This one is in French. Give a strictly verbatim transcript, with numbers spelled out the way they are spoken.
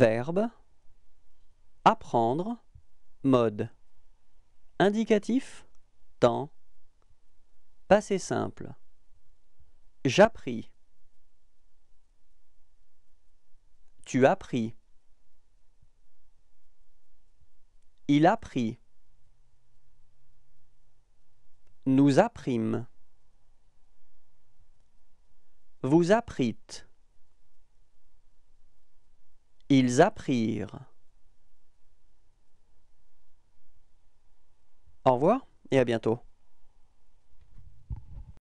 Verbe, apprendre, mode. Indicatif, temps. Passé simple. J'appris. Tu appris. Il apprit. Nous apprîmes. Vous apprîtes. Ils apprirent. Au revoir et à bientôt.